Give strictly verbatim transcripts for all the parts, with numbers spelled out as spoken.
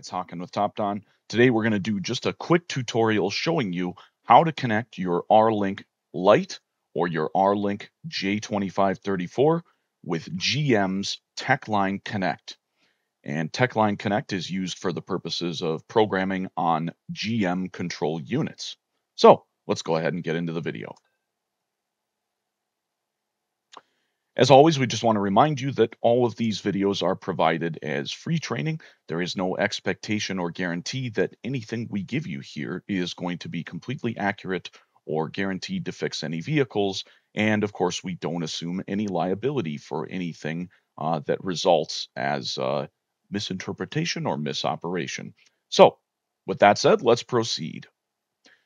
it's Hawken with Topdon. Today we're going to do just a quick tutorial showing you how to connect your RLink Lite or your RLink J twenty-five thirty-four with G M's Techline Connect. And Techline Connect is used for the purposes of programming on G M control units. So let's go ahead and get into the video. As always, we just want to remind you that all of these videos are provided as free training. There is no expectation or guarantee that anything we give you here is going to be completely accurate or guaranteed to fix any vehicles. And of course, we don't assume any liability for anything uh, that results as uh, misinterpretation or misoperation. So with that said, let's proceed.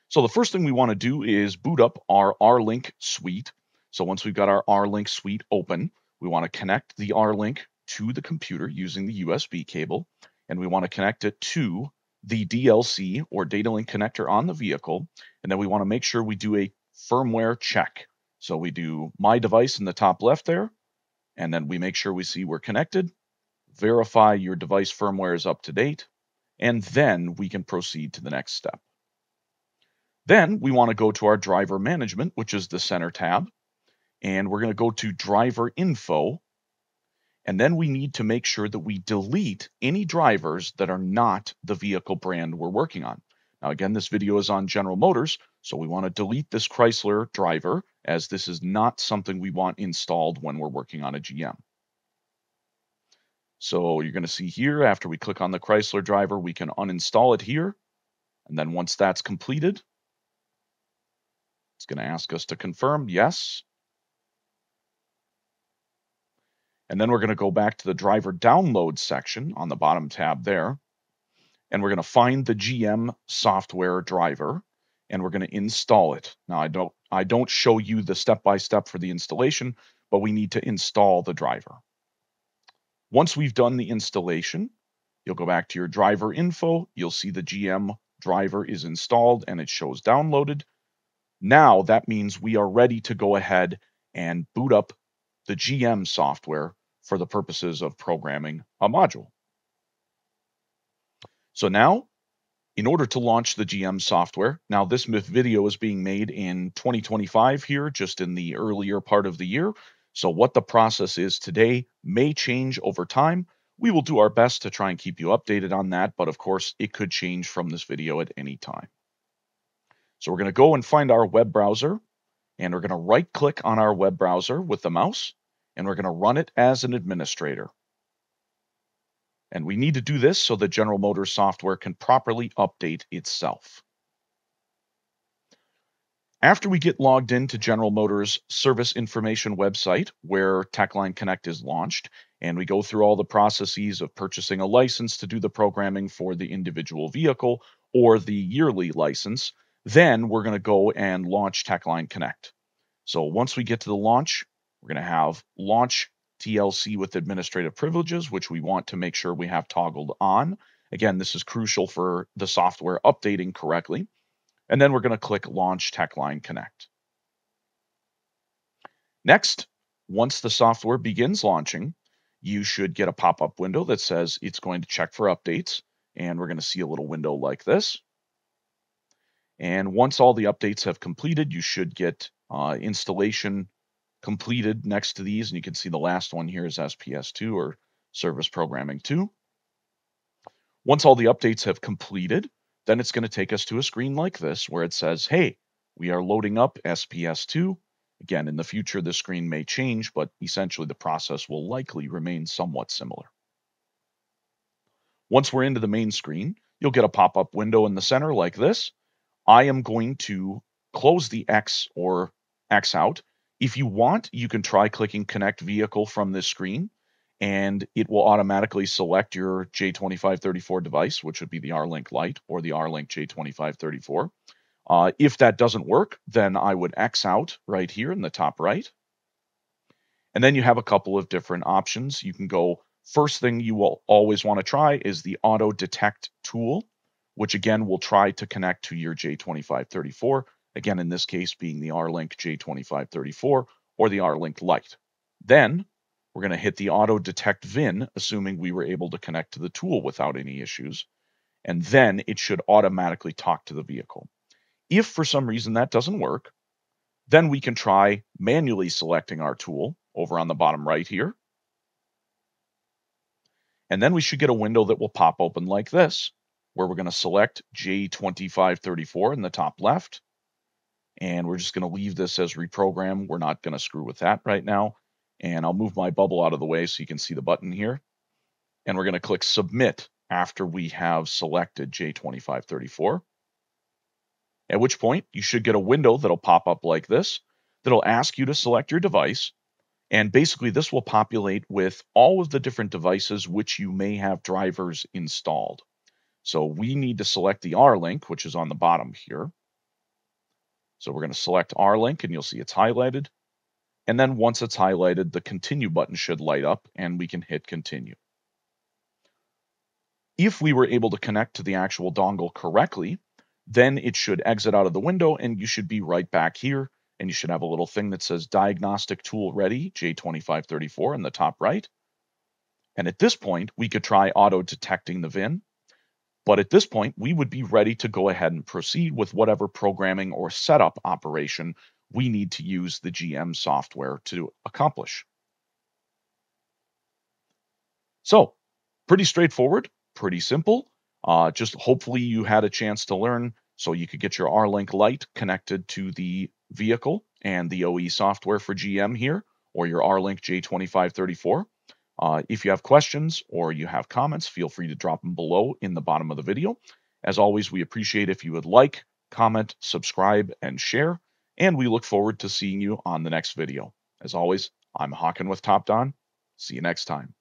So the first thing we want to do is boot up our RLink suite. So once we've got our RLink suite open, we want to connect the RLink to the computer using the U S B cable, and we want to connect it to the D L C or data link connector on the vehicle. And then we want to make sure we do a firmware check. So we do my device in the top left there, and then we make sure we see we're connected, verify your device firmware is up to date, and then we can proceed to the next step. Then we want to go to our driver management, which is the center tab. And we're going to go to driver info, and then we need to make sure that we delete any drivers that are not the vehicle brand we're working on. Now, again, this video is on General Motors, so we want to delete this Chrysler driver as this is not something we want installed when we're working on a G M. So you're going to see here, after we click on the Chrysler driver, we can uninstall it here. And then once that's completed, it's going to ask us to confirm, yes. And then we're going to go back to the driver download section on the bottom tab there. And we're going to find the G M software driver and we're going to install it. Now, I don't, I don't show you the step-by-step for the installation, but we need to install the driver. Once we've done the installation, you'll go back to your driver info. You'll see the G M driver is installed and it shows downloaded. Now that means we are ready to go ahead and boot up the G M software for the purposes of programming a module. So now, in order to launch the G M software, now this M I F video is being made in twenty twenty-five here, just in the earlier part of the year. So what the process is today may change over time. We will do our best to try and keep you updated on that, but of course it could change from this video at any time. So we're gonna go and find our web browser. And we're going to right click on our web browser with the mouse, and we're going to run it as an administrator. And we need to do this so that General Motors software can properly update itself. After we get logged into General Motors service information website, where Techline Connect is launched, and we go through all the processes of purchasing a license to do the programming for the individual vehicle or the yearly license, then we're going to go and launch Techline Connect. So once we get to the launch, we're going to have launch T L C with administrative privileges, which we want to make sure we have toggled on. Again, this is crucial for the software updating correctly. And then we're going to click launch Techline Connect. Next, once the software begins launching, you should get a pop-up window that says it's going to check for updates. And we're going to see a little window like this. And once all the updates have completed, you should get uh, installation completed next to these. And you can see the last one here is S P S two or Service Programming two. Once all the updates have completed, then it's going to take us to a screen like this where it says, hey, we are loading up S P S two. Again, in the future, this screen may change, but essentially the process will likely remain somewhat similar. Once we're into the main screen, you'll get a pop-up window in the center like this. I am going to close the X or X out. If you want, you can try clicking Connect Vehicle from this screen, and it will automatically select your J twenty-five thirty-four device, which would be the RLink Lite or the RLink J twenty-five thirty-four. Uh, if that doesn't work, then I would X out right here in the top right. And then you have a couple of different options. You can go, first thing you will always want to try is the Auto Detect tool, which again will try to connect to your J twenty-five thirty-four, again in this case being the RLink J twenty-five thirty-four or the RLink Lite. Then we're going to hit the Auto Detect V I N, assuming we were able to connect to the tool without any issues. and then it should automatically talk to the vehicle. If for some reason that doesn't work, then we can try manually selecting our tool over on the bottom right here. And then we should get a window that will pop open like this, where we're going to select J twenty-five thirty-four in the top left. And we're just going to leave this as reprogram. We're not going to screw with that right now. And I'll move my bubble out of the way so you can see the button here. And we're going to click submit after we have selected J twenty-five thirty-four. At which point you should get a window that'll pop up like this, that'll ask you to select your device. And basically this will populate with all of the different devices which you may have drivers installed. So we need to select the R link, which is on the bottom here. So we're going to select R link and you'll see it's highlighted. And then once it's highlighted, the continue button should light up and we can hit continue. If we were able to connect to the actual dongle correctly, then it should exit out of the window and you should be right back here. And you should have a little thing that says diagnostic tool ready, J twenty-five thirty-four in the top right. And at this point, we could try auto detecting the V I N. But at this point, we would be ready to go ahead and proceed with whatever programming or setup operation we need to use the G M software to accomplish. So pretty straightforward, pretty simple. Uh, just hopefully you had a chance to learn so you could get your R link Lite connected to the vehicle and the O E software for G M here, or your R link J twenty-five thirty-four. Uh, if you have questions or you have comments, feel free to drop them below in the bottom of the video. As always, we appreciate if you would like, comment, subscribe, and share, and we look forward to seeing you on the next video. As always, I'm Hawken with Topdon. See you next time.